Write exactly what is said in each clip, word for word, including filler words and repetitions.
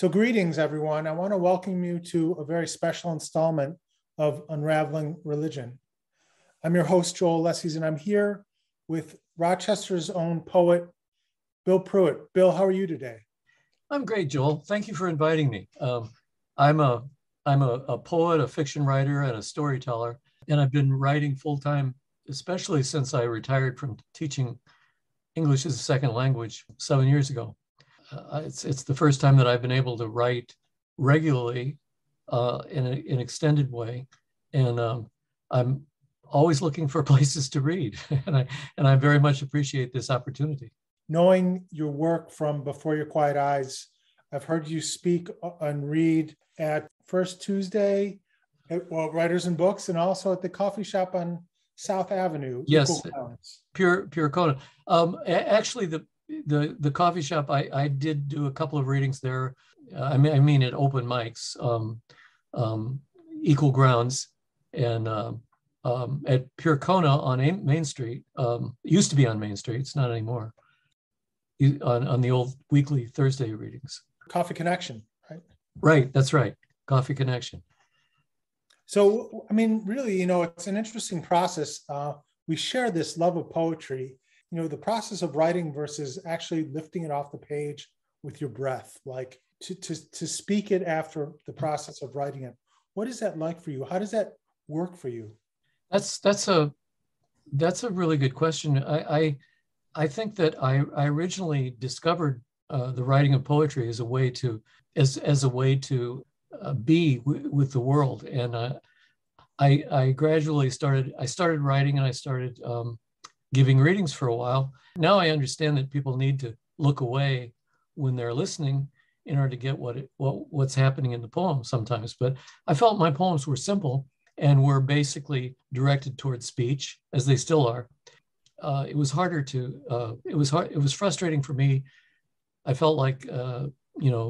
So greetings, everyone. I want to welcome you to a very special installment of Unraveling Religion. I'm your host, Joel Lessies, and I'm here with Rochester's own poet, Bill Pruitt. Bill, how are you today? I'm great, Joel. Thank you for inviting me. Um, I'm, a, I'm a, a poet, a fiction writer, and a storyteller, and I've been writing full-time, especially since I retired from teaching English as a second language seven years ago. Uh, it's, it's the first time that I've been able to write regularly uh, in an extended way. And um, I'm always looking for places to read. and, I, and I very much appreciate this opportunity. Knowing your work from Before Your Quiet Eyes, I've heard you speak and read at First Tuesday, at well, Writers and Books, and also at the coffee shop on South Avenue. Yes, Pure, Pure Kona. Um, actually, the The the coffee shop, I, I did do a couple of readings there. Uh, I mean, I mean at open mics, um, um, Equal Grounds, and uh, um, at Pure Kona on A Main Street. Um, it used to be on Main Street. It's not anymore. You, on, on the old weekly Thursday readings. Coffee Connection, right? Right, that's right. Coffee Connection. So, I mean, really, you know, it's an interesting process. Uh, we share this love of poetry. You know, the process of writing versus actually lifting it off the page with your breath, like to, to, to speak it after the process of writing it. What is that like for you? How does that work for you? That's that's a that's a really good question. I I, I think that I, I originally discovered uh, the writing of poetry as a way to as as a way to uh, be w with the world, and uh, I I gradually started I started writing and I started. Um, giving readings for a while. Now I understand that people need to look away when they're listening in order to get what, it, what what's happening in the poem sometimes. But I felt my poems were simple and were basically directed towards speech, as they still are. Uh, it was harder to, uh, it was hard, it was frustrating for me. I felt like, uh, you know,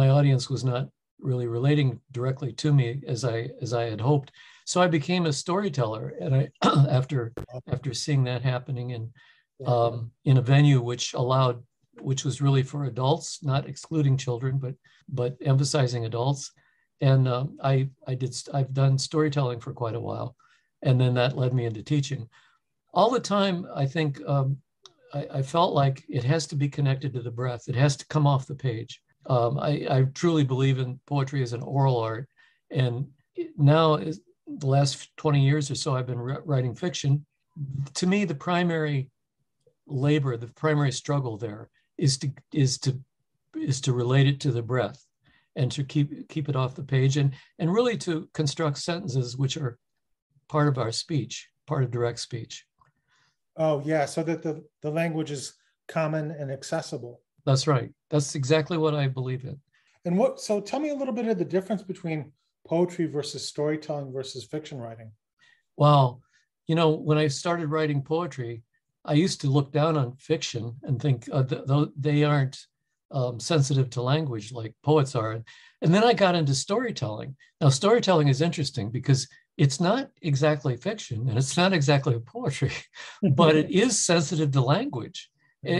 my audience was not really relating directly to me as I as I had hoped. So I became a storyteller, and I after after seeing that happening in um, in a venue which allowed, which was really for adults, not excluding children, but but emphasizing adults. And um, I I did I've done storytelling for quite a while, and then that led me into teaching. All the time, I think um, I, I felt like it has to be connected to the breath. It has to come off the page. Um, I, I truly believe in poetry as an oral art, and now is, the last twenty years or so I've been writing fiction. To me, the primary labor, the primary struggle there is to is to is to relate it to the breath, and to keep keep it off the page, and and really to construct sentences which are part of our speech, part of direct speech. Oh yeah, so that the the language is common and accessible. That's right. That's exactly what I believe in. And what, so tell me a little bit of the difference between poetry versus storytelling versus fiction writing. Well, you know, when I started writing poetry, I used to look down on fiction and think, uh, th th they aren't um, sensitive to language like poets are. And then I got into storytelling. Now, storytelling is interesting because it's not exactly fiction and it's not exactly poetry, but it is sensitive to language.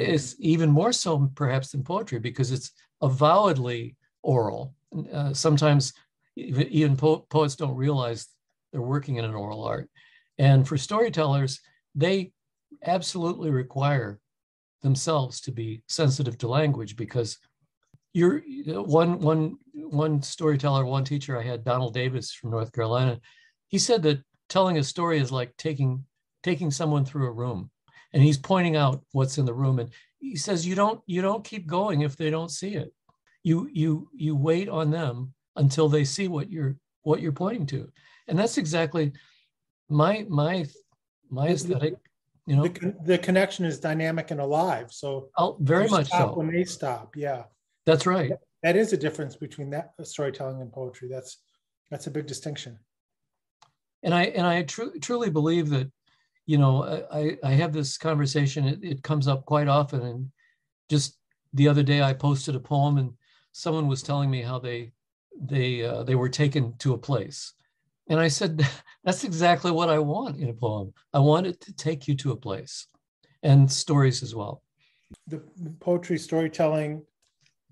It's even more so, perhaps, than poetry because it's avowedly oral. Uh, sometimes even, even po poets don't realize they're working in an oral art. And for storytellers, they absolutely require themselves to be sensitive to language because you're one one one storyteller, one teacher I had, Donald Davis from North Carolina. He said that telling a story is like taking taking someone through a room. And he's pointing out what's in the room, and he says, "You don't, you don't keep going if they don't see it. You, you, you wait on them until they see what you're, what you're pointing to." And that's exactly my, my, my aesthetic. You know, the, the connection is dynamic and alive. So oh, very much so. When they stop, yeah, that's right. That, that is a difference between that storytelling and poetry. That's that's a big distinction. And I and I tr truly believe that. You know, I, I have this conversation, it, it comes up quite often. And just the other day I posted a poem and someone was telling me how they they uh, they were taken to a place. And I said, that's exactly what I want in a poem. I want it to take you to a place, and stories as well. The poetry, storytelling,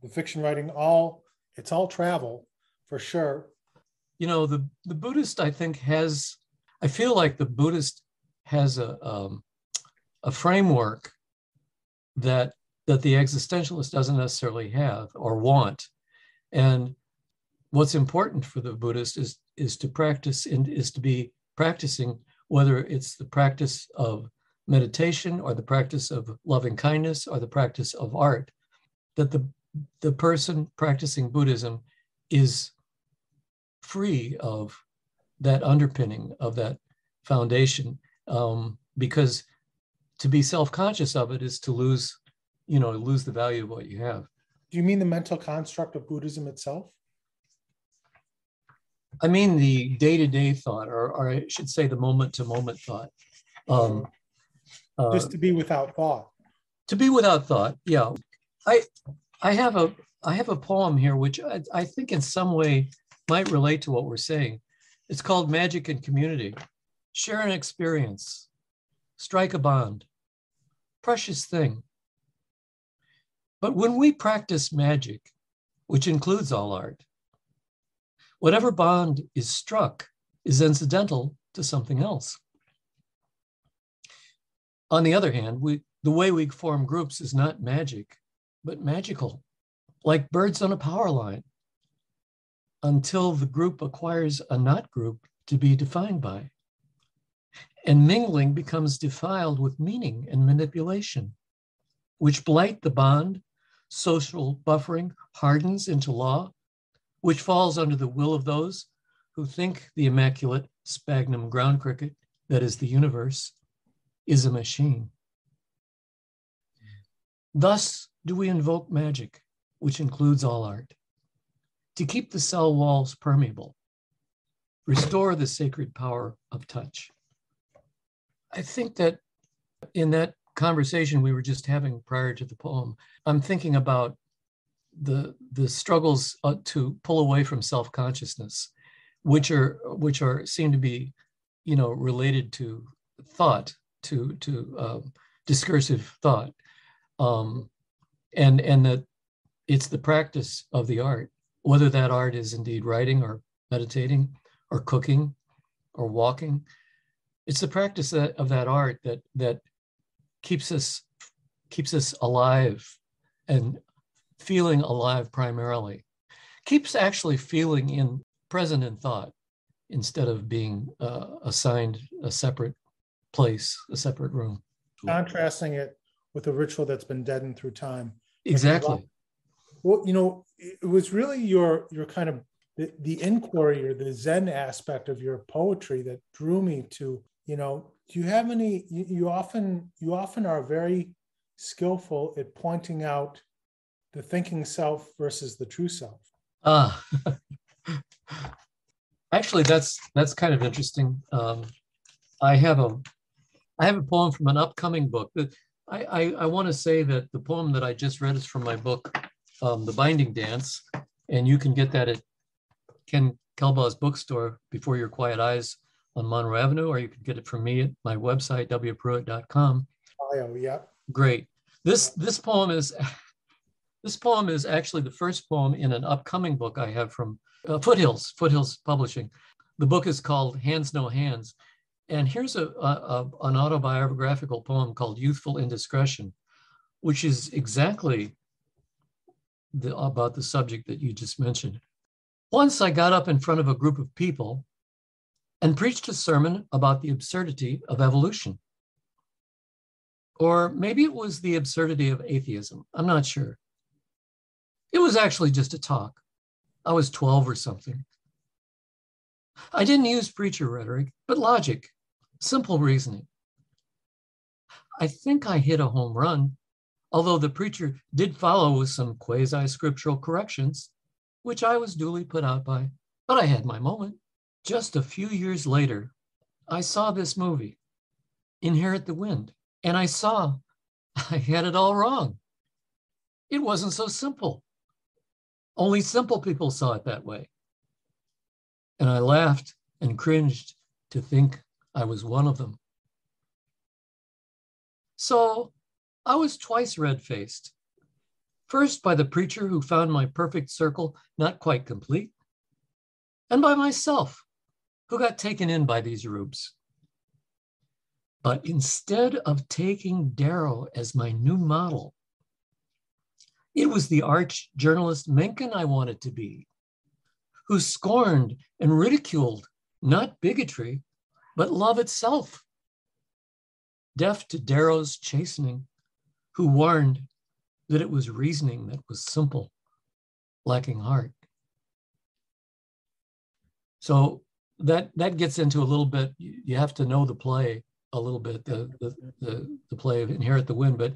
the fiction writing, all It's all travel for sure. You know, the, the Buddhist, I think, has, I feel like the Buddhist has a, um, a framework that that the existentialist doesn't necessarily have or want. And what's important for the Buddhist is, is to practice and is to be practicing, whether it's the practice of meditation or the practice of loving kindness or the practice of art, that the, the person practicing Buddhism is free of that underpinning, of that foundation, um, because to be self-conscious of it is to lose, you know, lose the value of what you have. Do you mean the mental construct of Buddhism itself? I mean the day-to-day thought, or, or I should say the moment-to-moment thought. Um, uh, Just to be without thought. To be without thought, yeah. I, I have a, I have a poem here, which I, I think in some way might relate to what we're saying. It's called Magic and Community. Share an experience, strike a bond, precious thing. But when we practice magic, which includes all art, whatever bond is struck is incidental to something else. On the other hand, we, the way we form groups is not magic, but magical, like birds on a power line, until the group acquires a not group to be defined by. And mingling becomes defiled with meaning and manipulation, which blight the bond. Social buffering hardens into law, which falls under the will of those who think the immaculate sphagnum ground cricket, that is the universe, is a machine. Thus do we invoke magic, which includes all art, to keep the cell walls permeable, restore the sacred power of touch. I think that in that conversation we were just having prior to the poem, I'm thinking about the the struggles uh, to pull away from self-consciousness, which are which are seem to be, you know, related to thought, to to um, discursive thought, um, and and that it's the practice of the art, whether that art is indeed writing or meditating or cooking or walking. It's the practice that, of that art that that keeps us keeps us alive and feeling alive primarily, keeps actually feeling in present in thought instead of being uh, assigned a separate place, a separate room. Contrasting it with a ritual that's been deadened through time. Exactly. Well, you know, it was really your your kind of the, the inquiry or the Zen aspect of your poetry that drew me to, you know, do you have any, you, you often, you often are very skillful at pointing out the thinking self versus the true self. Ah, actually, that's that's kind of interesting. Um, I have a I have a poem from an upcoming book. That I I, I want to say that the poem that I just read is from my book, um, The Binding Dance, and you can get that at Ken Kelbaugh's bookstore, Before Your Quiet Eyes on Monroe Avenue, or you can get it from me at my website, w pruitt dot com. Oh yeah. Great. This this poem is. This poem is actually the first poem in an upcoming book I have from uh, Foothills, Foothills Publishing. The book is called Hands No Hands. And here's a, a, a, an autobiographical poem called Youthful Indiscretion, which is exactly the, about the subject that you just mentioned. Once I got up in front of a group of people and preached a sermon about the absurdity of evolution. Or maybe it was the absurdity of atheism. I'm not sure. It was actually just a talk. I was twelve or something. I didn't use preacher rhetoric, but logic, simple reasoning. I think I hit a home run, although the preacher did follow with some quasi-scriptural corrections, which I was duly put out by, but I had my moment. Just a few years later, I saw this movie, Inherit the Wind, and I saw I had it all wrong. It wasn't so simple. Only simple people saw it that way. And I laughed and cringed to think I was one of them. So I was twice red-faced, First, by the preacher who found my perfect circle not quite complete, and by myself, who got taken in by these rubes. But instead of taking Darrow as my new model, it was the arch journalist Mencken I wanted to be, who scorned and ridiculed not bigotry, but love itself. Deaf to Darrow's chastening, who warned that it was reasoning that was simple, lacking heart. So that that gets into a little bit, you have to know the play a little bit, the the the, the play of Inherit the Wind, but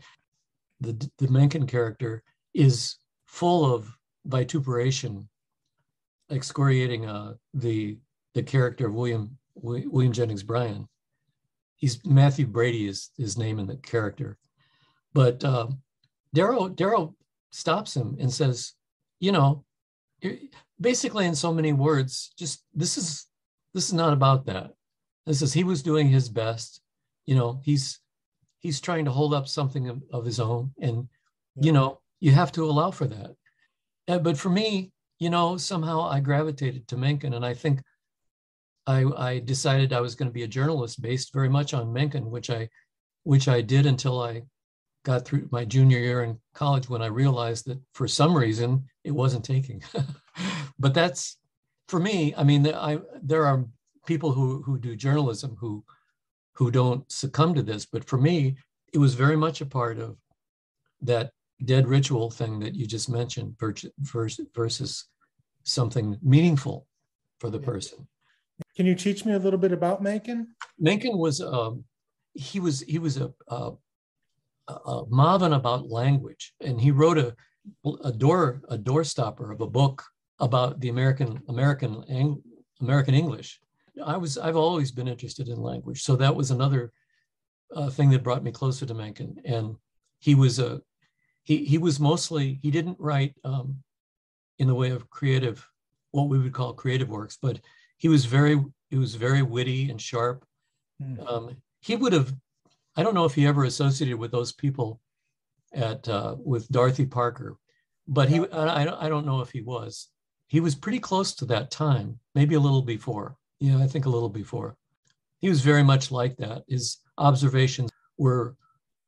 the, the Mencken character is full of vituperation, excoriating uh, the the character of William William Jennings Bryan. He's Matthew Brady is his name in the character, but uh, Darrow Darrow stops him and says, you know, basically in so many words, just this is this is not about that. This is he was doing his best, you know. He's he's trying to hold up something of, of his own, and yeah. you know you have to allow for that. Uh, but for me, you know, somehow I gravitated to Mencken, and I think. I, I decided I was going to be a journalist based very much on Mencken, which I, which I did until I got through my junior year in college when I realized that for some reason it wasn't taking. But that's, for me, I mean, I, there are people who, who do journalism who, who don't succumb to this, but for me, it was very much a part of that dead ritual thing that you just mentioned versus something meaningful for the person. Can you teach me a little bit about Mencken? Mencken was um, he was he was a, a, a maven about language, and he wrote a a door a doorstopper of a book about the American American American English. I was I've always been interested in language, so that was another uh, thing that brought me closer to Mencken. And he was a he he was mostly he didn't write um, in the way of creative what we would call creative works, but He was very, he was very witty and sharp. Mm. Um, he would have, I don't know if he ever associated with those people at, uh, with Dorothy Parker, but he, I, I don't know if he was. He was pretty close to that time, maybe a little before. Yeah, I think a little before. He was very much like that. His observations were,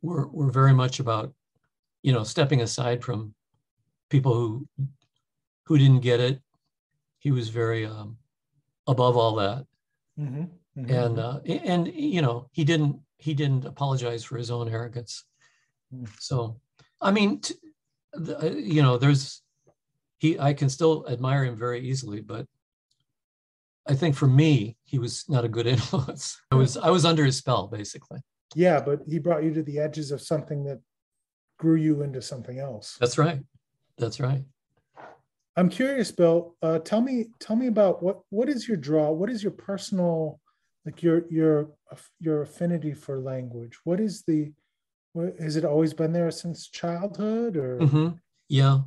were, were very much about, you know, stepping aside from people who, who didn't get it. He was very, um, above all that, mm-hmm. Mm-hmm. and uh, and you know he didn't he didn't apologize for his own arrogance. Mm. So, I mean, t- the, you know, there's he I can still admire him very easily, but I think for me he was not a good influence. I was I was under his spell basically. Yeah, but he brought you to the edges of something that grew you into something else. That's right. That's right. I'm curious, Bill, uh, tell me, tell me about what, what is your draw? What is your personal, like your, your, your affinity for language? What is the, what, has it always been there since childhood or? Mm-hmm. Yeah.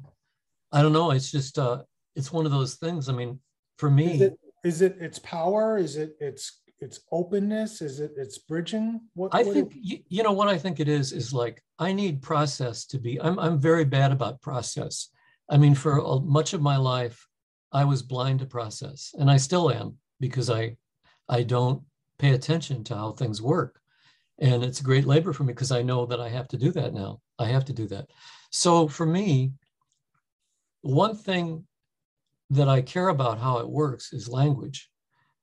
I don't know. It's just, uh, it's one of those things. I mean, for me. Is it, is it its power? Is it, it's, it's openness? Is it, it's bridging? What I what think, it, you know, what I think it is, is like, I need process to be, I'm, I'm very bad about process. I mean, for a, much of my life, I was blind to process, and I still am because I, I don't pay attention to how things work, and it's a great labor for me because I know that I have to do that now. I have to do that. So for me, one thing that I care about how it works is language,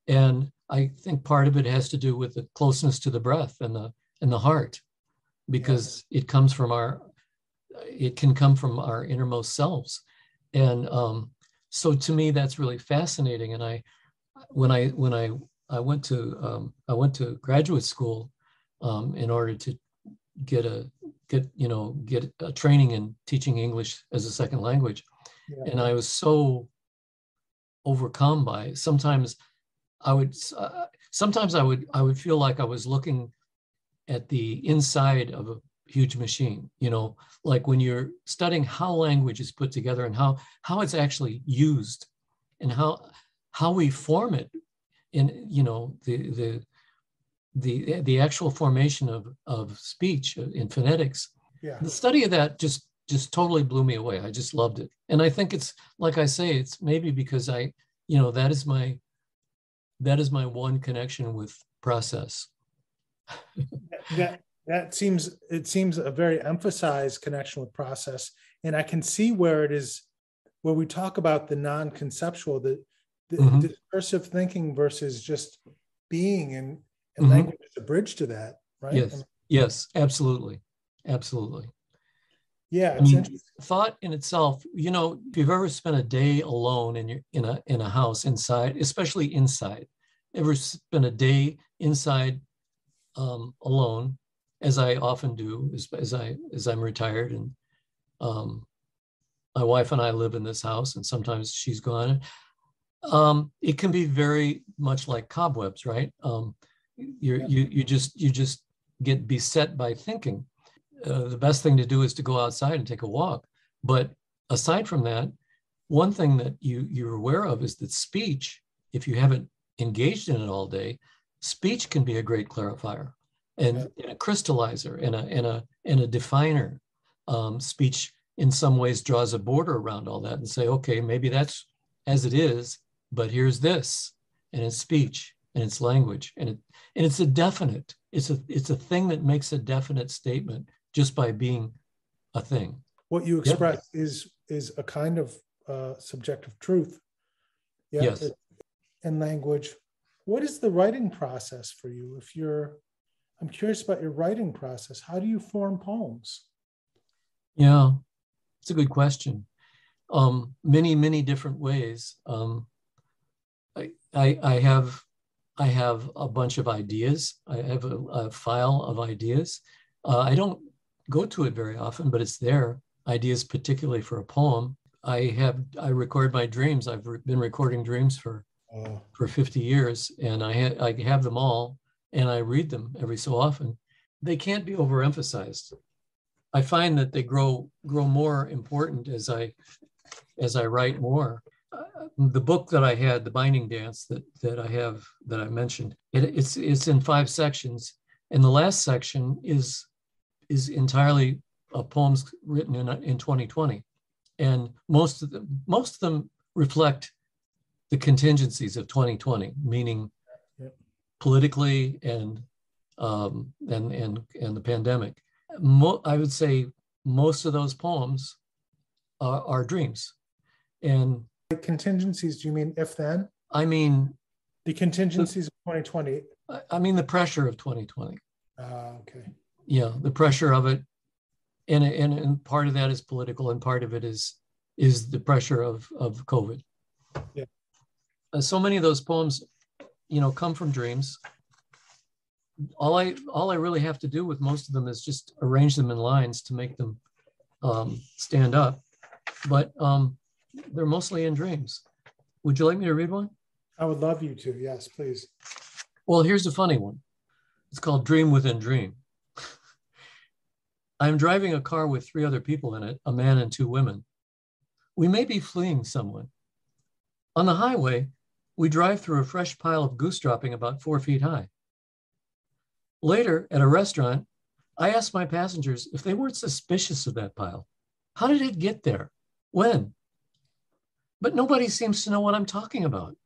and I think part of it has to do with the closeness to the breath and the and the heart, because yeah. it comes from our. It can come from our innermost selves. And um, so to me, that's really fascinating. And I, when I, when I, I went to, um, I went to graduate school um, in order to get a, get, you know, get a training in teaching English as a second language. Yeah. And I was so overcome by it. Sometimes I would, uh, sometimes I would, I would feel like I was looking at the inside of a huge machine, you know, like when you're studying how language is put together and how how it's actually used and how how we form it in, you know, the the the the actual formation of of speech in phonetics. Yeah. The study of that just just totally blew me away. I just loved it. And I think it's, like I say, it's maybe because I, you know, that is my, that is my one connection with process. that, that seems, it seems a very emphasized connection with process. And I can see where it is, where we talk about the non-conceptual, the, the mm-hmm. discursive thinking versus just being, and, and mm-hmm. language is a bridge to that, right? Yes, I mean, yes, absolutely, absolutely. Yeah, it's interesting. Thought in itself, you know, if you've ever spent a day alone in your in a in a house inside, especially inside, ever spent a day inside um, alone, as I often do, as, as I as I'm retired, and um, my wife and I live in this house, and sometimes she's gone. Um, it can be very much like cobwebs, right? Um, you're, yeah. you you just you just get beset by thinking. Uh, the best thing to do is to go outside and take a walk. But aside from that, one thing that you, you're aware of is that speech, if you haven't engaged in it all day, speech can be a great clarifier and, yeah. and a crystallizer and a, and a, and a definer. Um, speech in some ways draws a border around all that and say, okay, maybe that's as it is, but here's this. And it's speech and it's language and it, and it's a definite. It's a, it's a thing that makes a definite statement just by being a thing. What you express yep. is is a kind of uh, subjective truth. Yeah, yes. And language. What is the writing process for you? If you're, I'm curious about your writing process. How do you form poems? Yeah, it's a good question. Um, many, many different ways. Um, I, I, I have, I have a bunch of ideas. I have a, a file of ideas. Uh, I don't go to it very often, but it's there. Ideas, particularly for a poem. I have, I record my dreams. I've re- been recording dreams for, oh. for fifty years, and I, ha- I have them all, and I read them every so often. They can't be overemphasized. I find that they grow grow more important as I, as I write more. Uh, the book that I had, The Binding Dance, that that I have, that I mentioned, it, it's it's in five sections, and the last section is. is entirely uh, poems written in, in twenty twenty. And most of them, most of them reflect the contingencies of twenty twenty, meaning yep. politically and, um, and, and, and the pandemic. Mo- I would say most of those poems are, are dreams. And the contingencies, do you mean if then? I mean. The contingencies the, of twenty twenty. I, I mean the pressure of twenty twenty. Ah, uh, okay. Yeah, the pressure of it, and, and and part of that is political, and part of it is is the pressure of of COVID. Yeah, uh, so many of those poems, you know, come from dreams. All I all I really have to do with most of them is just arrange them in lines to make them um, stand up, but um, they're mostly in dreams. Would you like me to read one? I would love you to. Yes, please. Well, here's a funny one. It's called Dream Within Dream. I'm driving a car with three other people in it, a man and two women. We may be fleeing someone. On the highway, we drive through a fresh pile of goose dropping about four feet high. Later, at a restaurant, I asked my passengers if they weren't suspicious of that pile. How did it get there? When? But nobody seems to know what I'm talking about.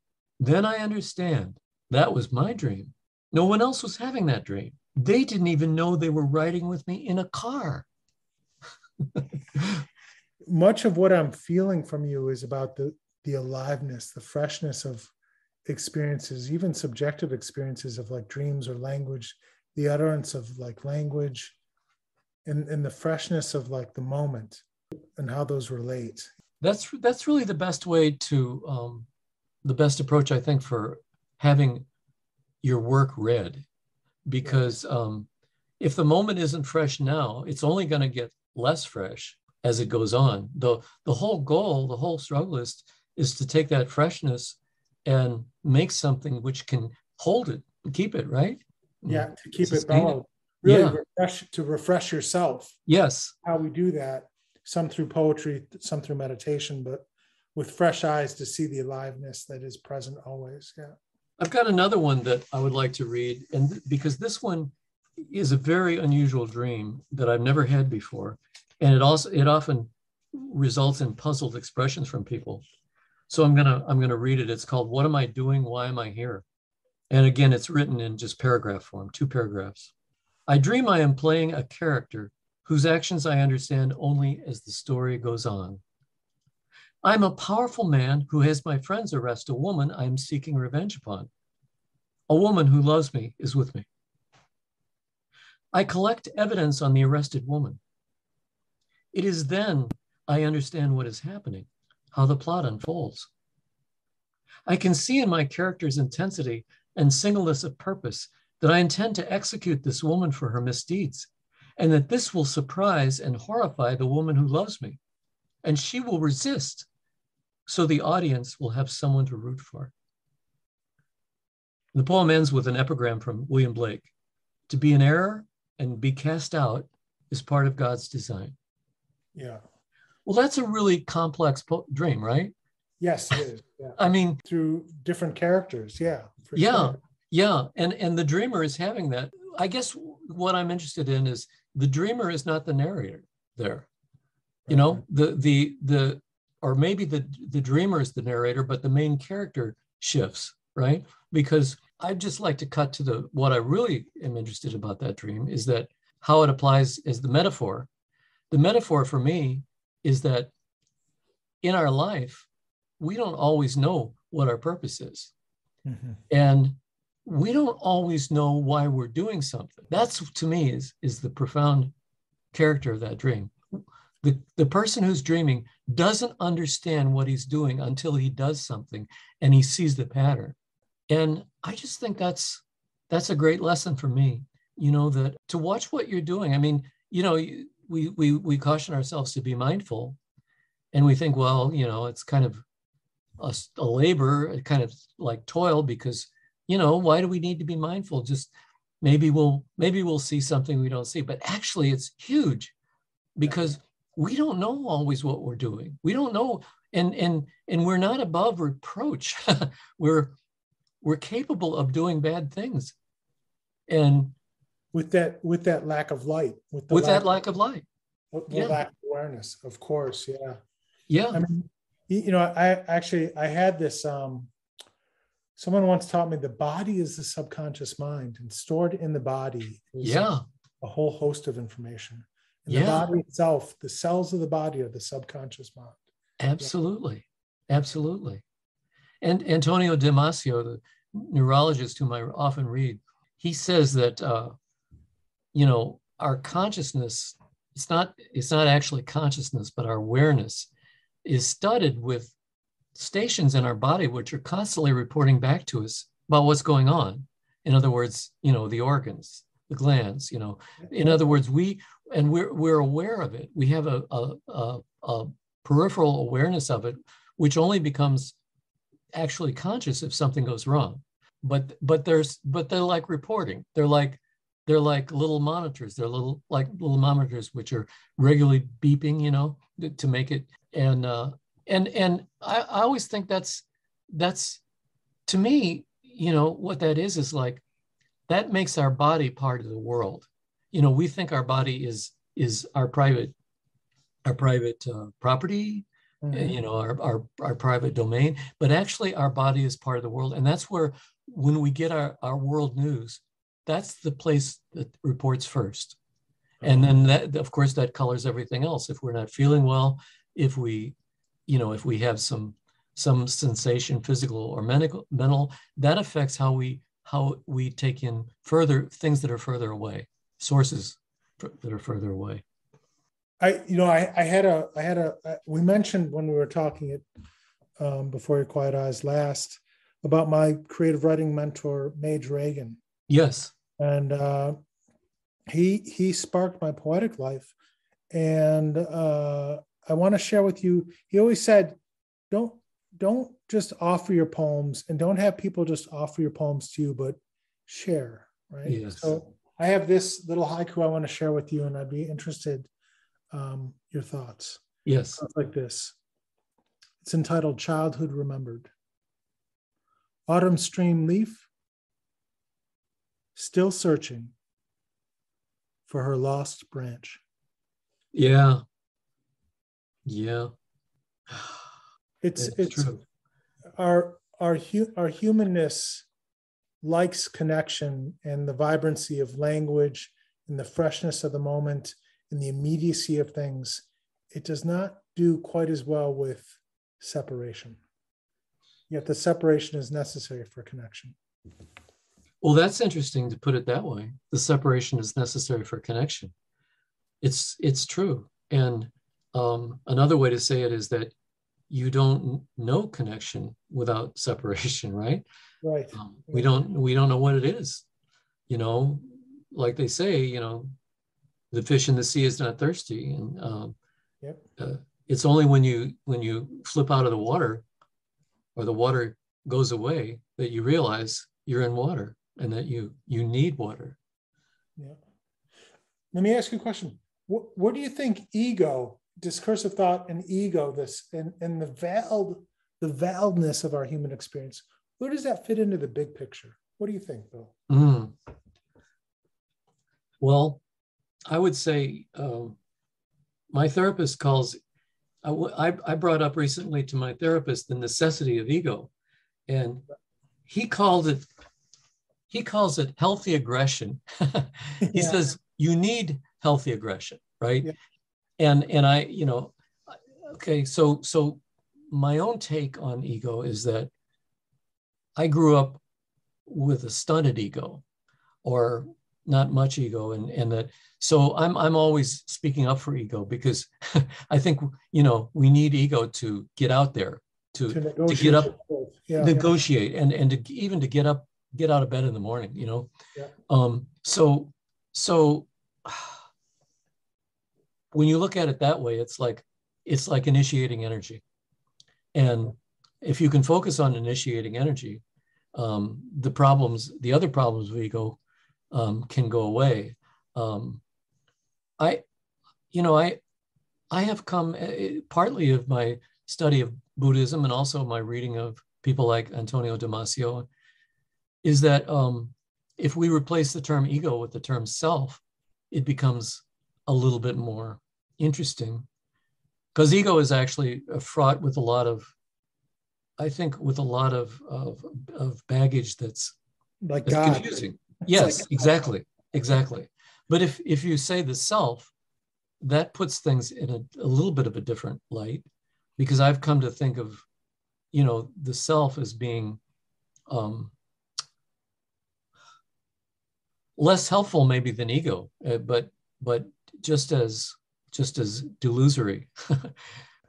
Then I understand. That was my dream. No one else was having that dream. They didn't even know they were riding with me in a car. Much of what I'm feeling from you is about the, the aliveness, the freshness of experiences, even subjective experiences of like dreams or language, the utterance of like language, and, and the freshness of like the moment and how those relate. That's that's really the best way to, um, the best approach, I think, for having your work read. Because um, if the moment isn't fresh now, it's only going to get less fresh as it goes on. The, the whole goal, the whole struggle is, is to take that freshness and make something which can hold it, keep it, right? Yeah, to keep it bold. Really yeah. refresh, to refresh yourself. Yes. How we do that, some through poetry, some through meditation, but with fresh eyes to see the aliveness that is present always, yeah. I've got another one that I would like to read, and th- because this one is a very unusual dream that I've never had before. And it also, it often results in puzzled expressions from people. So I'm gonna, I'm gonna read it. It's called, What Am I Doing? Why Am I Here? And again, it's written in just paragraph form, two paragraphs. I dream I am playing a character whose actions I understand only as the story goes on. I'm a powerful man who has my friends arrest a woman I am seeking revenge upon. A woman who loves me is with me. I collect evidence on the arrested woman. It is then I understand what is happening, how the plot unfolds. I can see in my character's intensity and singleness of purpose that I intend to execute this woman for her misdeeds, and that this will surprise and horrify the woman who loves me, and she will resist, so the audience will have someone to root for. The poem ends with an epigram from William Blake. To be in error and be cast out is part of God's design. Yeah. Well, that's a really complex po- dream, right? Yes, it is. Yeah. I mean, through different characters, yeah. For yeah, sure. yeah, and and the dreamer is having that. I guess what I'm interested in is the dreamer is not the narrator there. You know, okay. the the the or maybe the the dreamer is the narrator, but the main character shifts, right? Because I'd just like to cut to the what I really am interested about that dream is that how it applies as the metaphor. The metaphor for me is that in our life, we don't always know what our purpose is. Mm-hmm. And we don't always know why we're doing something. That's, to me, is, is the profound character of that dream. The, the person who's dreaming doesn't understand what he's doing until he does something and he sees the pattern. And I just think that's that's a great lesson for me, you know, that to watch what you're doing. I mean, you know, we we we caution ourselves to be mindful, and we think, well, you know, it's kind of a, a labor, kind of like toil, because, you know, why do we need to be mindful? Just maybe we'll maybe we'll see something we don't see. But actually, it's huge, because we don't know always what we're doing. We don't know, and and and we're not above reproach. we're We're capable of doing bad things, and with that, with that lack of light, with, the with lack, that lack of light, with the yeah. lack of awareness, of course, yeah, yeah. I mean, you know, I actually I had this. Um, someone once taught me the body is the subconscious mind, and stored in the body is yeah. a whole host of information. And yeah. the body itself, the cells of the body, are the subconscious mind. Absolutely, yeah. absolutely. And Antonio Damasio, the neurologist whom I often read, he says that, uh, you know, our consciousness, it's not, it's not actually consciousness, but our awareness is studded with stations in our body, which are constantly reporting back to us about what's going on. In other words, you know, the organs, the glands, you know, in other words, we, and we're, we're aware of it. We have a, a, a, a peripheral awareness of it, which only becomes actually conscious if something goes wrong, but but there's but they're like reporting. They're like they're like little monitors. They're little like little monitors which are regularly beeping, you know, to make it. And uh, and and I, I always think that's that's to me, you know, what that is is like that makes our body part of the world. You know, we think our body is is our private our private uh, property. Mm-hmm. You know, our, our our private domain, but actually our body is part of the world. And that's where, when we get our, our world news, that's the place that reports first. Mm-hmm. And then that, of course, that colors everything else. If we're not feeling well, if we, you know, if we have some some sensation, physical or medical, mental, that affects how we how we take in further things that are further away, sources that are further away. I, you know, I, I had a, I had a, I, we mentioned when we were talking it um, Before Your Quiet Eyes last about my creative writing mentor, Mage Reagan. Yes. And uh, he, he sparked my poetic life. And uh, I want to share with you, he always said, don't, don't just offer your poems, and don't have people just offer your poems to you, but share, right? Yes. So I have this little haiku I want to share with you, and I'd be interested Um, your thoughts. Yes. Thoughts like this. It's entitled Childhood Remembered. Autumn stream leaf, still searching for her lost branch. Yeah. Yeah. It's That's it's true. our our hu- our humanness likes connection, and the vibrancy of language and the freshness of the moment and the immediacy of things. It does not do quite as well with separation. Yet the separation is necessary for connection. Well, that's interesting to put it that way. The separation is necessary for connection. It's it's true. And um, another way to say it is that you don't know connection without separation, right? Right. Um, we don't we don't know what it is. You know, like they say, you know, the fish in the sea is not thirsty, and um, yep. uh, it's only when you when you flip out of the water, or the water goes away, that you realize you're in water and that you you need water. Yeah. Let me ask you a question. What, what do you think ego, discursive thought and ego, this and, and the veiled, the veiledness of our human experience, where does that fit into the big picture? What do you think, Bill? Mm. Well, I would say um, my therapist calls I, I brought up recently to my therapist the necessity of ego, and he called it, he calls it healthy aggression. he yeah. says, you need healthy aggression, right? Yeah. And, and I, you know, okay, so, so my own take on ego is that I grew up with a stunted ego, or not much ego, and and that so I'm I'm always speaking up for ego, because I think, you know, we need ego to get out there, to, to, to get up, yeah, negotiate, yeah. and and to even to get up, get out of bed in the morning, you know. Yeah. Um. So so when you look at it that way, it's like it's like initiating energy, and if you can focus on initiating energy, um, the problems, the other problems of ego, Um, can go away. Um, I, you know, I, I have come uh, partly of my study of Buddhism and also my reading of people like Antonio Damasio, is that um, if we replace the term ego with the term self, it becomes a little bit more interesting, because ego is actually fraught with a lot of, I think, with a lot of of, of baggage that's, like that's God. Confusing. It's yes, like, exactly, exactly. But if if you say the self, that puts things in a, a little bit of a different light, because I've come to think of, you know, the self as being um, less helpful maybe than ego, uh, but but just as just as delusory.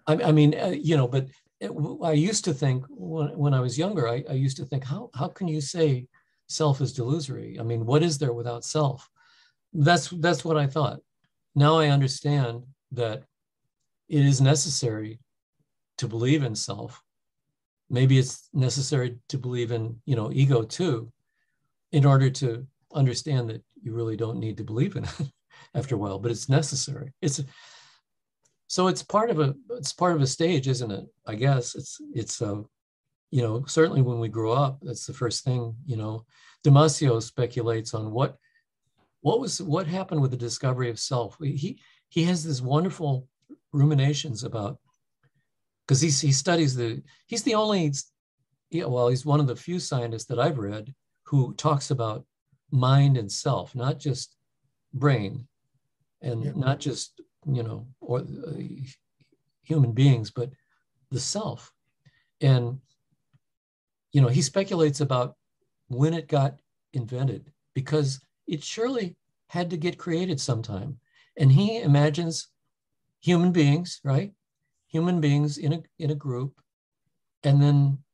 I, I mean, uh, you know, but it, I used to think when when I was younger, I, I used to think how how can you say self is delusory? I mean, what is there without self? That's that's what I thought. Now I understand that it is necessary to believe in self. Maybe it's necessary to believe in, you know, ego too, in order to understand that you really don't need to believe in it after a while, but it's necessary. It's so it's part of a it's part of a stage, isn't it? I guess it's it's a you know, certainly when we grow up, that's the first thing, you know. Damasio speculates on what what was what happened with the discovery of self. He he has this wonderful ruminations about, because he he studies the he's the only yeah, well, he's one of the few scientists that I've read who talks about mind and self, not just brain and yeah. not just, you know, or uh, human beings, but the self. And you know, he speculates about when it got invented, because it surely had to get created sometime. And he imagines human beings, right? Human beings in a in a group, and then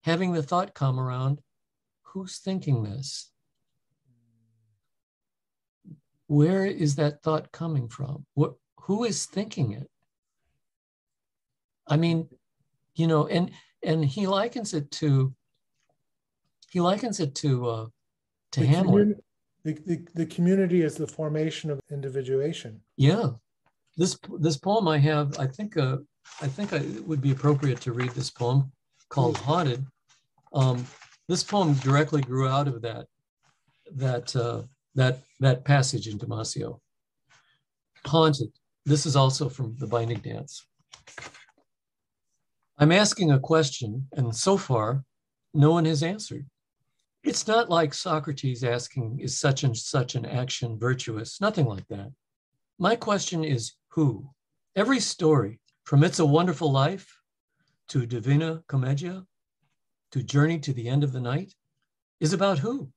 having the thought come around, who's thinking this? Where is that thought coming from? What, who is thinking it? I mean, you know, and And he likens it to he likens it to uh, to the Hamlet. The, the the community is the formation of individuation. Yeah, this this poem I have. I think uh, I think I, it would be appropriate to read this poem called "Haunted." Um, this poem directly grew out of that that uh, that that passage in Damasio. Haunted, This is also from The Binding Dance. I'm asking a question, and so far, no one has answered. It's not like Socrates asking, is such and such an action virtuous? Nothing like that. My question is, who? Every story, from It's a Wonderful Life, to Divina Commedia, to Journey to the End of the Night, is about who?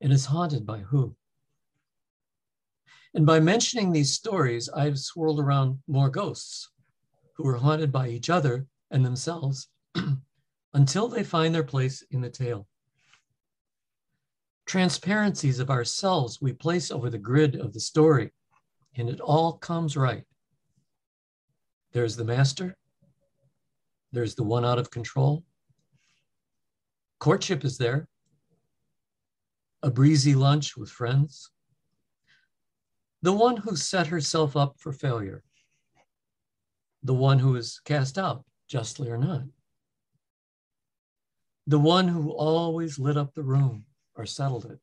And is haunted by who? And by mentioning these stories, I've swirled around more ghosts who are haunted by each other and themselves until they find their place in the tale. Transparencies of ourselves we place over the grid of the story, and it all comes right. There's the master. There's the one out of control. Courtship is there. A breezy lunch with friends. The one who set herself up for failure. The one who is cast out, justly or not. The one who always lit up the room or settled it.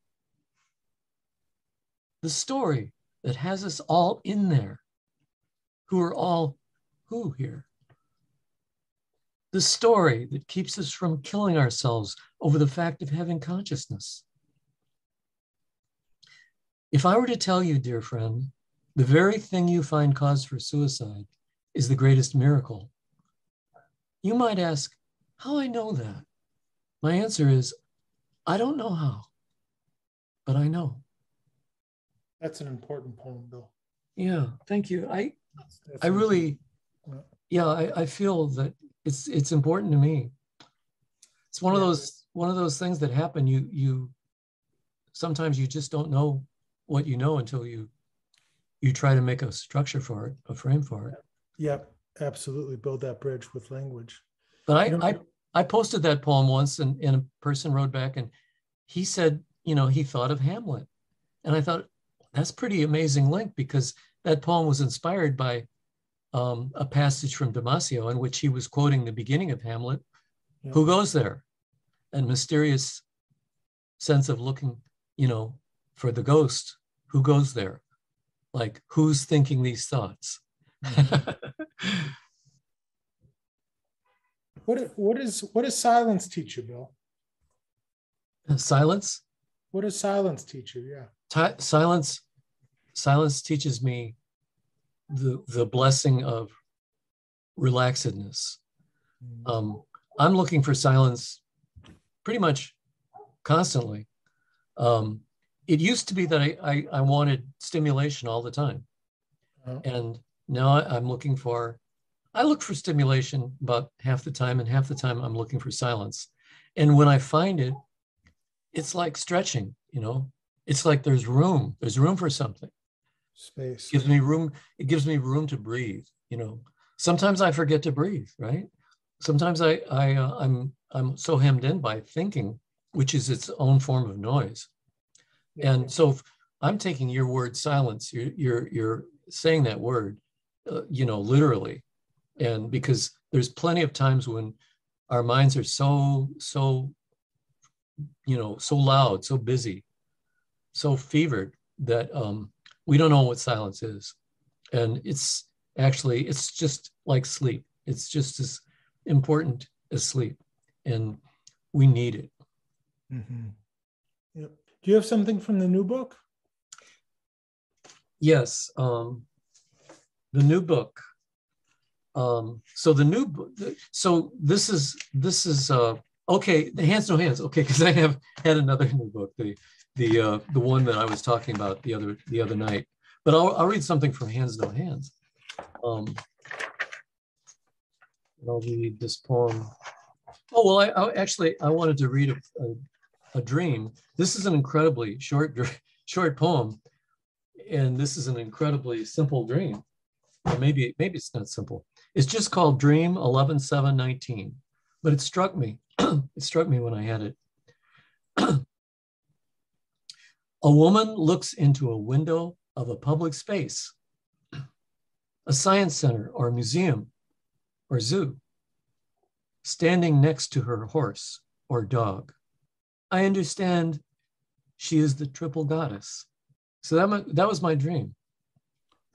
The story that has us all in there, who are all who here. The story that keeps us from killing ourselves over the fact of having consciousness. If I were to tell you, dear friend, the very thing you find cause for suicide is the greatest miracle, you might ask, how I know that? My answer is, I don't know how, but I know. That's an important poem, Bill. Yeah, thank you. I, that's, that's I really, yeah, I, I feel that it's it's important to me. It's one yeah. of those one of those things that happen. You you sometimes you just don't know what you know until you you try to make a structure for it, a frame for it. Yep, yeah, absolutely. Build that bridge with language. But I you know, I. I posted that poem once, and, and a person wrote back, and he said, you know, he thought of Hamlet. And I thought, that's pretty amazing link, because that poem was inspired by um, a passage from Damasio in which he was quoting the beginning of Hamlet, yeah. Who goes there? And mysterious sense of looking, you know, for the ghost, who goes there? Like, who's thinking these thoughts? Mm-hmm. What what is what does silence teach you, Bill? Silence? What does silence teach you? Yeah. Ti- silence, silence teaches me the the blessing of relaxedness. Mm. Um, I'm looking for silence pretty much constantly. Um, it used to be that I, I, I wanted stimulation all the time. Oh. And now I, I'm looking for I look for stimulation about half the time, and half the time I'm looking for silence. And when I find it, it's like stretching, you know, it's like there's room, there's room for something. Space. It gives me room, it gives me room to breathe, you know. Sometimes I forget to breathe, right? Sometimes I, I, uh, I'm, I'm so hemmed in by thinking, which is its own form of noise. Yeah. And so if I'm taking your word silence, you're, you're, you're saying that word, uh, you know, literally. And because there's plenty of times when our minds are so, so, you know, so loud, so busy, so fevered that um, we don't know what silence is. And it's actually, it's just like sleep. It's just as important as sleep, and we need it. Mm-hmm. Yep. Do you have something from the new book? Yes, um, the new book. Um, so the new, so this is, this is, uh, okay, the Hands No Hands, okay, because I have had another new book, the the uh, the one that I was talking about the other the other night, but I'll, I'll read something from Hands No Hands. Um, and I'll read this poem. Oh, well, I, I actually, I wanted to read a, a, a dream. This is an incredibly short, short poem, and this is an incredibly simple dream. Or maybe, maybe it's not simple. It's just called Dream eleven seven nineteen, but it struck me. It struck me when I had it. A woman looks into a window of a public space, a science center or a museum or zoo, standing next to her horse or dog. I understand she is the triple goddess. So that, that was my dream.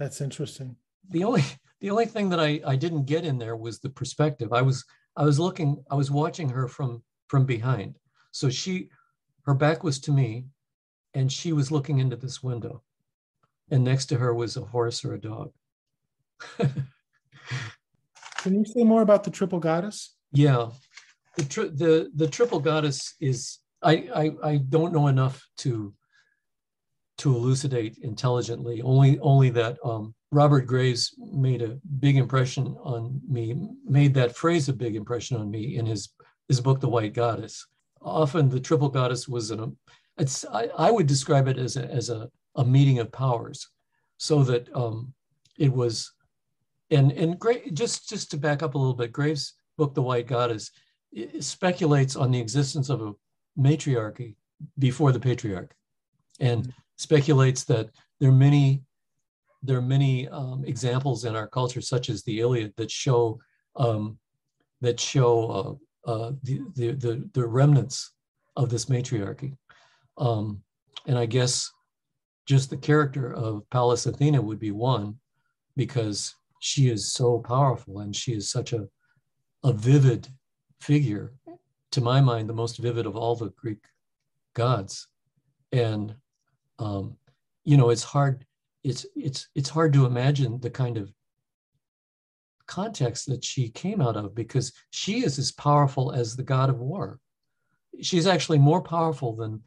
That's interesting. The only the only thing that I, I didn't get in there was the perspective. I was I was looking, I was watching her from from behind. So she, her back was to me, and she was looking into this window. And next to her was a horse or a dog. Can you say more about the triple goddess? Yeah, the tri the the triple goddess is I, I I don't know enough to to elucidate intelligently. Only only that um, Robert Graves made a big impression on me. Made that phrase a big impression on me in his his book, The White Goddess. Often the triple goddess was an it's I, I would describe it as a, as a a meeting of powers, so that um, it was. And, and great, just, just to back up a little bit, Graves' book, The White Goddess, it speculates on the existence of a matriarchy before the patriarch, and mm-hmm. speculates that there are many, there are many um, examples in our culture, such as the Iliad, that show um, that show uh, uh, the, the, the, the remnants of this matriarchy. Um, and I guess just the character of Pallas Athena would be one, because she is so powerful, and she is such a, a vivid figure, to my mind, the most vivid of all the Greek gods. And, um, you know, it's hard, it's, it's, it's hard to imagine the kind of context that she came out of, because she is as powerful as the god of war. She's actually more powerful than,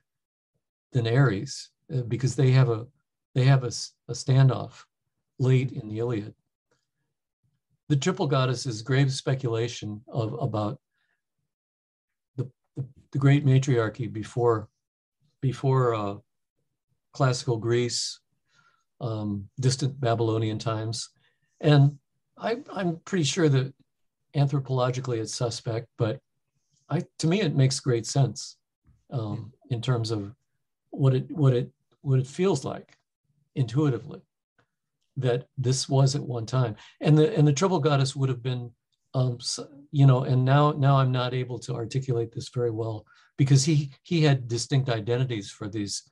than Ares, uh, because they have a, they have a, a standoff late in the Iliad. The triple goddess is Graves' speculation of about the, the, the great matriarchy before before uh, classical Greece, um, distant Babylonian times, and I, I'm pretty sure that anthropologically it's suspect, but I to me it makes great sense um, in terms of what it what it what it feels like intuitively, that this was at one time. And the and the triple goddess would have been, um, you know, and now now I'm not able to articulate this very well, because he he had distinct identities for these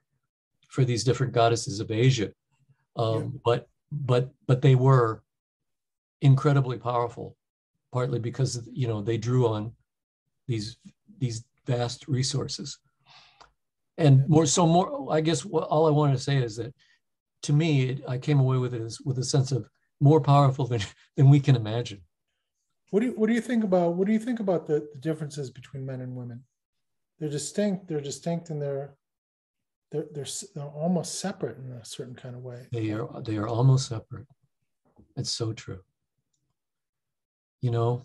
for these different goddesses of Asia, um, yeah. but but but they were incredibly powerful, partly because, you know, they drew on these these vast resources, and more so more. I guess what, all I wanted to say is that, to me, it, I came away with it as, with a sense of more powerful than than we can imagine. What do you, what do you think about what do you think about the, the differences between men and women? They're distinct. They're distinct, and they're they're they're they're almost separate in a certain kind of way. They are they are almost separate. It's so true. You know,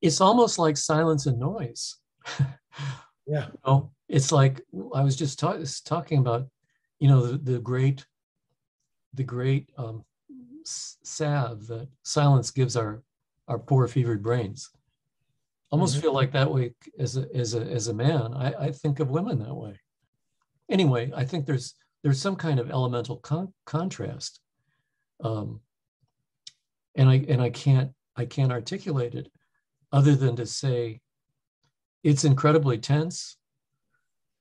it's almost like silence and noise. Yeah. You know, it's like I was just ta talking about, you know, the, the great. the great um, salve that silence gives our, our poor fevered brains. Almost mm-hmm. feel like that way as a, as a, as a man. I, I think of women that way. Anyway, I think there's, there's some kind of elemental con contrast. Um, and I, and I can't, I can't articulate it other than to say it's incredibly tense.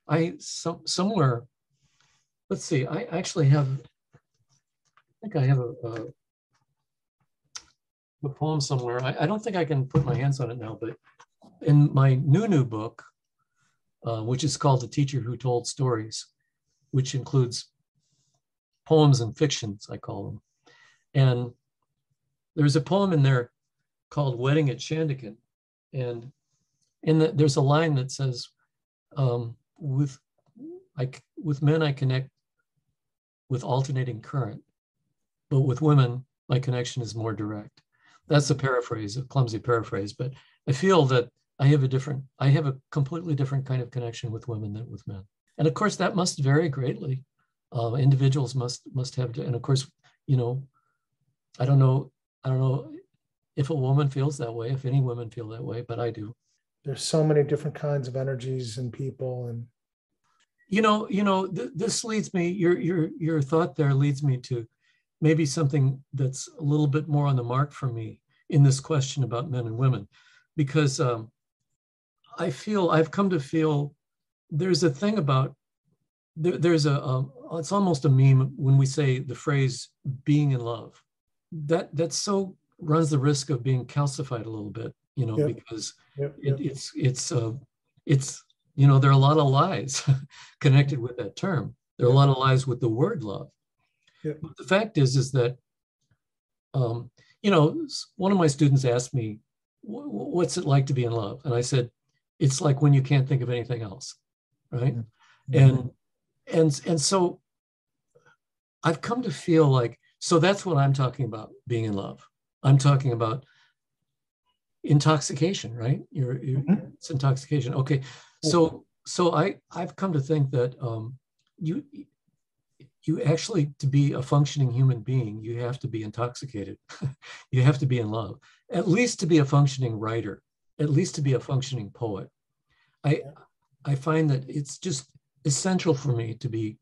I, so, somewhere, let's see, I actually have, I think I have a, a, a poem somewhere. I, I don't think I can put my hands on it now, but in my new, new book, uh, which is called The Teacher Who Told Stories, which includes poems and fictions, I call them. And there's a poem in there called Wedding at Shandaken. And in the, there's a line that says, um, with, I, with men I connect with alternating current, but with women, my connection is more direct. That's a paraphrase, a clumsy paraphrase, but I feel that I have a different, I have a completely different kind of connection with women than with men. And of course, that must vary greatly. Uh, individuals must must have to, and of course, you know, I don't know, I don't know if a woman feels that way, if any women feel that way, but I do. There's so many different kinds of energies and people, and you know, you know, th this leads me. Your your your thought there leads me to maybe something that's a little bit more on the mark for me in this question about men and women, because um, I feel, I've come to feel there's a thing about there, there's a, a, it's almost a meme when we say the phrase being in love. That, that's so, runs the risk of being calcified a little bit, you know, yep. because yep. Yep. It, it's, it's, uh, it's, you know, there are a lot of lies connected with that term. There are a lot of lies with the word love. Yep. But the fact is, is that, um, you know, one of my students asked me, what's it like to be in love? And I said, it's like when you can't think of anything else, right? Mm-hmm. And, and, and so I've come to feel like, so that's what I'm talking about being in love. I'm talking about intoxication, right? You're, you're, mm-hmm. It's intoxication. Okay, so so I, I've come to think that um, you you actually, to be a functioning human being, you have to be intoxicated. You have to be in love, at least to be a functioning writer, at least to be a functioning poet. I, I find that it's just essential for me to be.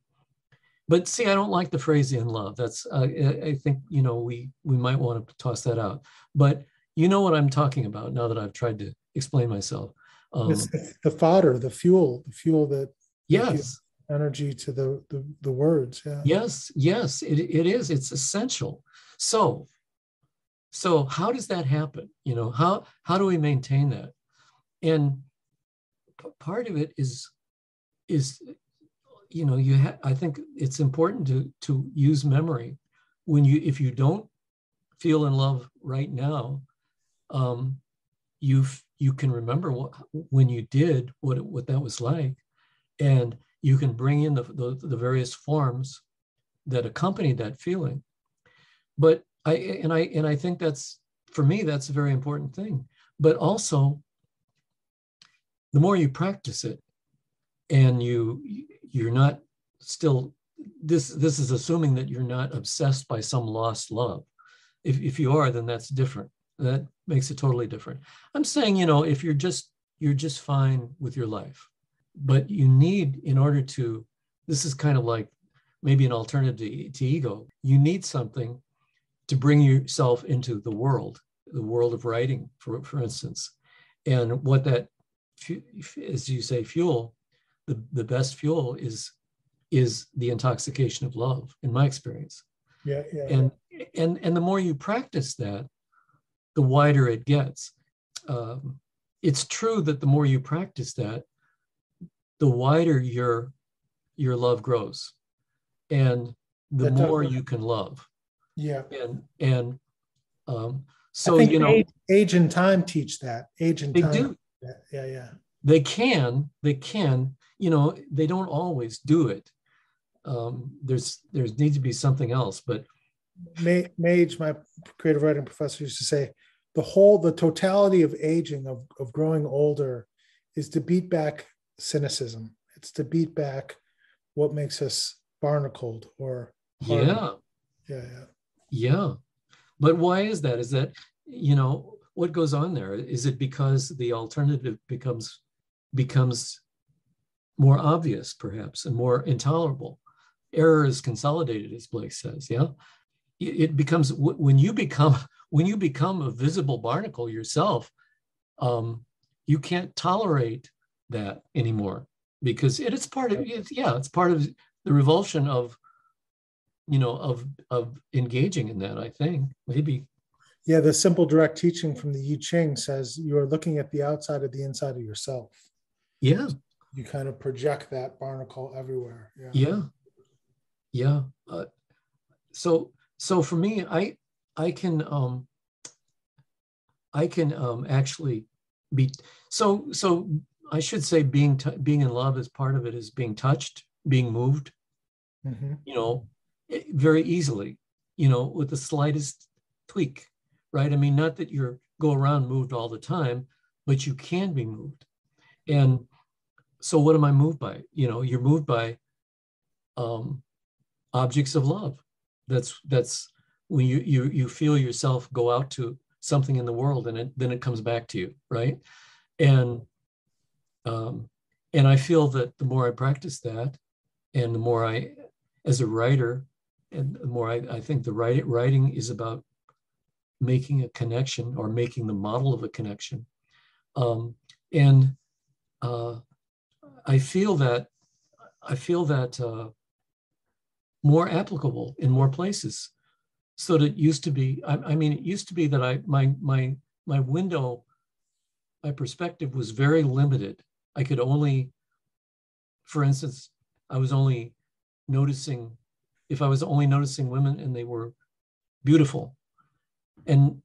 But see, I don't like the phrase "in love." That's uh, I think you know we we might want to toss that out. But you know what I'm talking about now that I've tried to explain myself. Um, it's the fodder, the fuel, the fuel that yes, energy to the the, the words. Yeah. Yes, yes, it it is. It's essential. So, so how does that happen? You know, how how do we maintain that? And part of it is is. You know, you ha I think it's important to to use memory. When you, if you don't feel in love right now, um, you you can remember what, when you did, what it, what that was like, and you can bring in the, the the various forms that accompany that feeling. But I and I and I think that's, for me, that's a very important thing. But also, the more you practice it, and you. you you're not still, this This is assuming that you're not obsessed by some lost love. If, if you are, then that's different. That makes it totally different. I'm saying, you know, if you're just, you're just fine with your life, but you need, in order to, this is kind of like maybe an alternative to, to ego, you need something to bring yourself into the world, the world of writing, for, for instance. And what that, as you say, fuel, The, the best fuel is is the intoxication of love, in my experience. Yeah, yeah. And and and the more you practice that, the wider it gets. Um, it's true that the more you practice that, the wider your your love grows, and the that more you can love. Yeah. And and um, so I think you know, age, age and time teach that. Age and they time. They do. Yeah, yeah, yeah. They can. They can. You know, they don't always do it. Um, there's there needs to be something else. But Mage, my creative writing professor, used to say, the whole, the totality of aging, of of growing older, is to beat back cynicism. It's to beat back what makes us barnacled or hardened. Yeah, yeah, yeah, yeah. But why is that? Is that, you know, what goes on there? Is it because the alternative becomes becomes more obvious, perhaps, and more intolerable? Error is consolidated, as Blake says. Yeah, it becomes, when you become when you become a visible barnacle yourself, um, you can't tolerate that anymore, because it, it's part of it, yeah, it's part of the revulsion of, you know, of of engaging in that. I think maybe. Yeah, the simple direct teaching from the I Ching says you are looking at the outside of the inside of yourself. Yeah. You kind of project that barnacle everywhere. Yeah. Yeah. Yeah. Uh, so, so for me, I, I can, um, I can um, actually be, so, so I should say being, being in love is part of it, is being touched, being moved, mm-hmm. you know, very easily, you know, with the slightest tweak, right? I mean, not that you're go around moved all the time, but you can be moved. And so what am I moved by? You know, you're moved by um, objects of love. That's that's when you, you you feel yourself go out to something in the world, and it, then it comes back to you, right? And um, and I feel that the more I practice that, and the more I, as a writer, and the more I, I think the writing writing is about making a connection, or making the model of a connection. Um, and uh, I feel that I feel that uh, more applicable in more places. So that it used to be, I, I mean, it used to be that I my my my window, my perspective was very limited. I could only, for instance, I was only noticing, if I was only noticing women and they were beautiful. And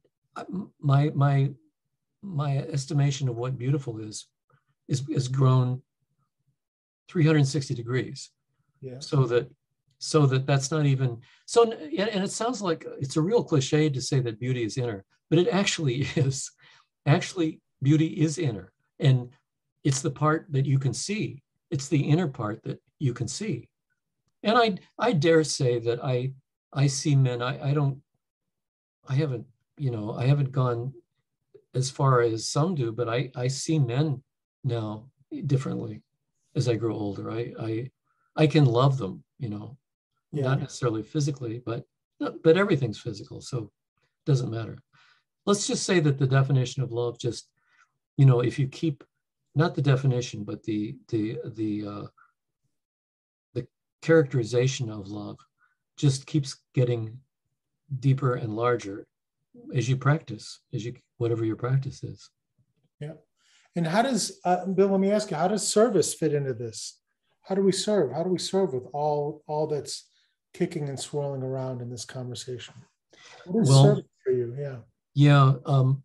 my my my estimation of what beautiful is is has grown three hundred sixty degrees. Yeah. So that so that that's not even so. And it sounds like it's a real cliche to say that beauty is inner, but it actually is. Actually, beauty is inner, and it's the part that you can see. It's the inner part that you can see. And I I dare say that I I see men. I I don't. I haven't, you know, I haven't gone as far as some do, but I, I see men now differently as I grow older. I I, I can love them, you know, yeah. Not necessarily physically, but but everything's physical, so it doesn't matter. Let's just say that the definition of love, just, you know, if you keep not the definition, but the the the uh, the characterization of love, just keeps getting deeper and larger as you practice, as you whatever your practice is. Yeah. And how does uh, Bill, let me ask you, how does service fit into this? How do we serve? How do we serve with all all that's kicking and swirling around in this conversation? What is well, service for you? Yeah. Yeah. Um,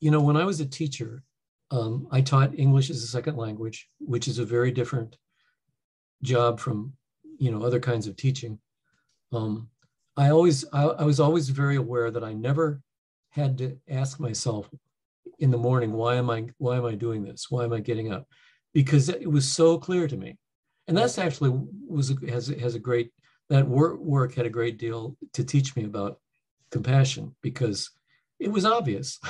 you know, when I was a teacher, um, I taught English as a second language, which is a very different job from, you know, other kinds of teaching. Um, I always, I, I was always very aware that I never had to ask myself in the morning, why am I, why am I doing this? Why am I getting up? Because it was so clear to me. And that's actually was, has, has a great, that work, work had a great deal to teach me about compassion, because it was obvious.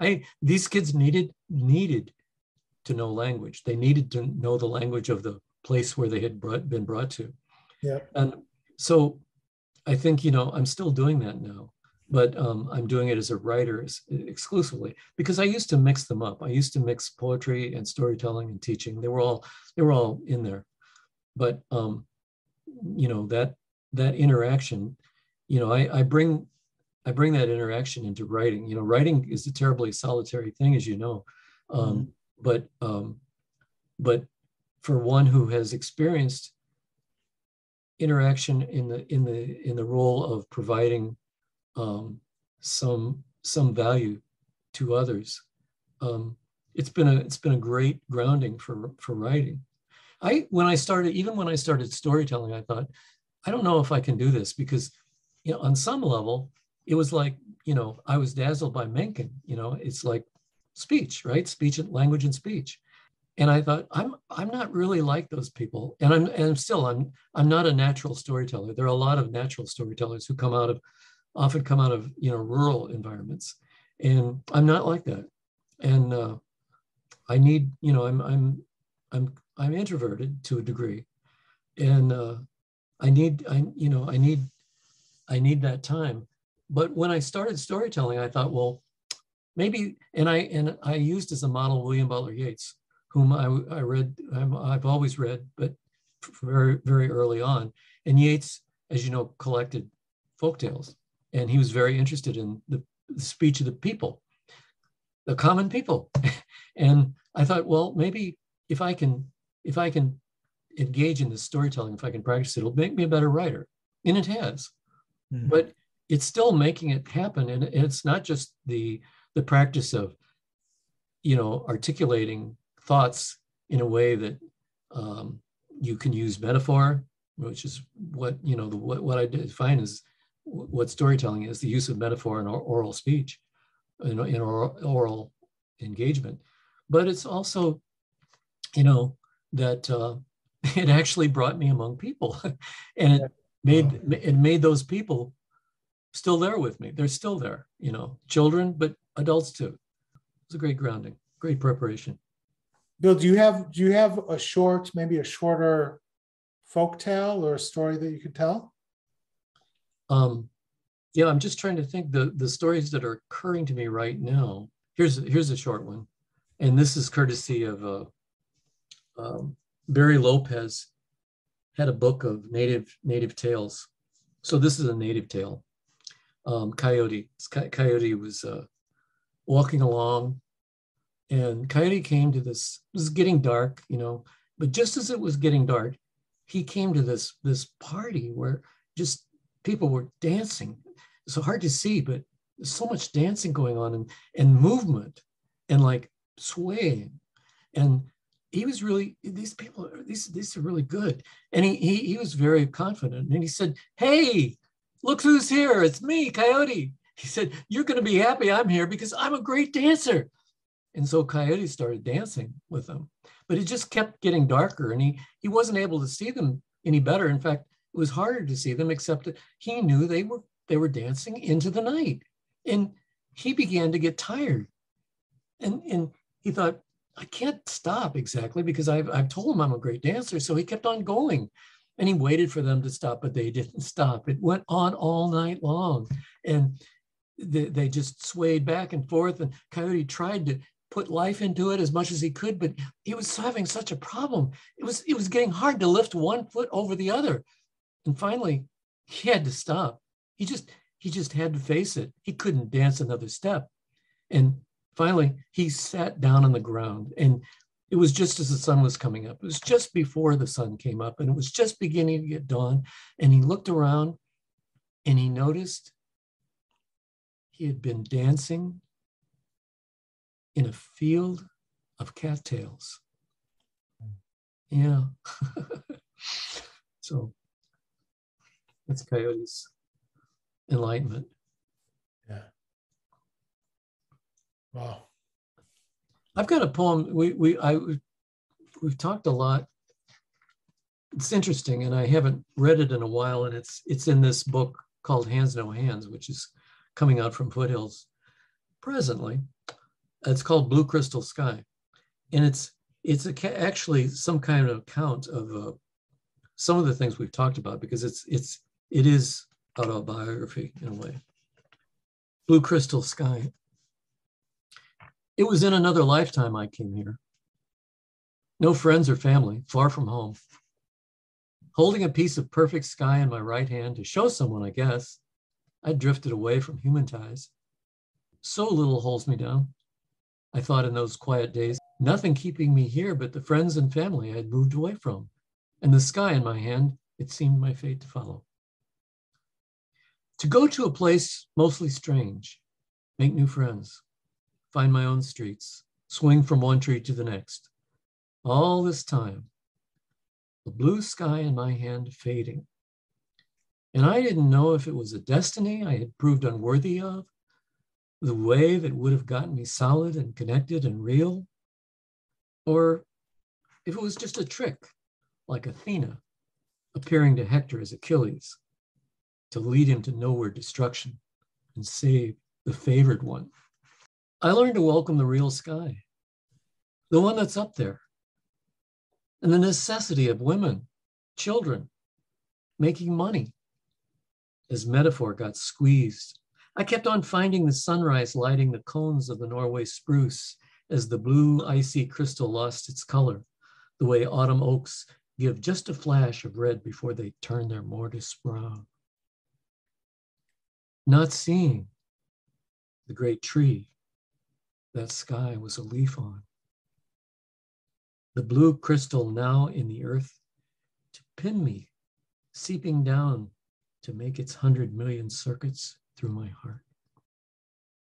I, these kids needed, needed to know language. They needed to know the language of the place where they had brought, been brought to. Yeah. And so, I think, you know, I'm still doing that now, but um, I'm doing it as a writer exclusively, because I used to mix them up. I used to mix poetry and storytelling and teaching. They were all they were all in there, but um, you know, that that interaction, you know, I, I bring I bring that interaction into writing. You know, writing is a terribly solitary thing, as you know, um, mm-hmm. but um, but for one who has experienced interaction in the in the in the role of providing um, some some value to others, um, it's been a it's been a great grounding for for writing. I when I started even when I started storytelling, I thought, I don't know if I can do this, because, you know, on some level it was like, you know, I was dazzled by Mencken. You know, it's like speech, right? Speech and language and speech. And I thought, I'm I'm not really like those people, and I'm and still I'm I'm not a natural storyteller. There are a lot of natural storytellers who come out of, often come out of you know rural environments, and I'm not like that. And uh, I need you know I'm I'm I'm I'm introverted to a degree, and uh, I need I you know I need I need that time. But when I started storytelling, I thought, well, maybe, and I and I used as a model William Butler Yeats, whom I, I read, I'm, I've always read, but very, very early on. And Yeats, as you know, collected folk tales, and he was very interested in the, the speech of the people, the common people. And I thought, well, maybe if I can, if I can engage in this storytelling, if I can practice it, it'll make me a better writer. And it has, mm-hmm. But it's still making it happen. And it's not just the the practice of, you know, articulating thoughts in a way that um, you can use metaphor, which is what you know. The, what, what I define is what storytelling is: the use of metaphor in oral speech, in, in oral, oral engagement. But it's also, you know, that uh, it actually brought me among people, and it made it made those people still there with me. They're still there, you know, children, but adults too. It's a great grounding, great preparation. Bill, do you have do you have a short, maybe a shorter folktale or a story that you could tell? Um, yeah, I'm just trying to think the the stories that are occurring to me right now. Here's here's a short one, and this is courtesy of uh, um, Barry Lopez had a book of native native tales. So this is a native tale. Um, Coyote. Coyote was uh, walking along, and Coyote came to this. It was getting dark, you know. But just as it was getting dark, he came to this this party where just people were dancing. It's hard to see, but there's so much dancing going on, and and movement, and like swaying, and he was really, these people, these these are really good. And he he he was very confident, and he said, "Hey, look who's here! It's me, Coyote." He said, "You're going to be happy I'm here because I'm a great dancer." And so Coyote started dancing with them, but it just kept getting darker, and he he wasn't able to see them any better. In fact, it was harder to see them, except that he knew they were they were dancing into the night, and he began to get tired, and and he thought, I can't stop exactly because I've, I've told him I'm a great dancer. So he kept on going, and he waited for them to stop, but they didn't stop. It went on all night long, and they, they just swayed back and forth, and Coyote tried to put life into it as much as he could, but he was having such a problem. It was, it was getting hard to lift one foot over the other. And finally he had to stop. He just, he just had to face it. He couldn't dance another step. And finally, he sat down on the ground, and it was just as the sun was coming up. It was just before the sun came up, and it was just beginning to get dawn. And he looked around, and he noticed he had been dancing in a field of cattails. Yeah. So that's Coyote's enlightenment. Yeah. Wow. I've got a poem. We we I we've talked a lot. It's interesting, and I haven't read it in a while. And it's it's in this book called Hands No Hands, which is coming out from Foothills presently. It's called Blue Crystal Sky, and it's it's a, actually some kind of account of uh, some of the things we've talked about, because it's it's it is autobiography in a way. Blue Crystal Sky. It was in another lifetime I came here. No friends or family, far from home. Holding a piece of perfect sky in my right hand to show someone, I guess, I drifted away from human ties. So little holds me down, I thought in those quiet days, nothing keeping me here but the friends and family I had moved away from. And the sky in my hand, it seemed my fate to follow. To go to a place mostly strange, make new friends, find my own streets, swing from one tree to the next. All this time, the blue sky in my hand fading. And I didn't know if it was a destiny I had proved unworthy of, the way that would have gotten me solid and connected and real, or if it was just a trick, like Athena appearing to Hector as Achilles, to lead him to nowhere destruction and save the favored one. I learned to welcome the real sky, the one that's up there, and the necessity of women, children, making money. As metaphor got squeezed, I kept on finding the sunrise lighting the cones of the Norway spruce as the blue icy crystal lost its color, the way autumn oaks give just a flash of red before they turn their mortis brown. Not seeing the great tree that sky was a leaf on. The blue crystal now in the earth to pin me, seeping down to make its hundred million circuits through my heart.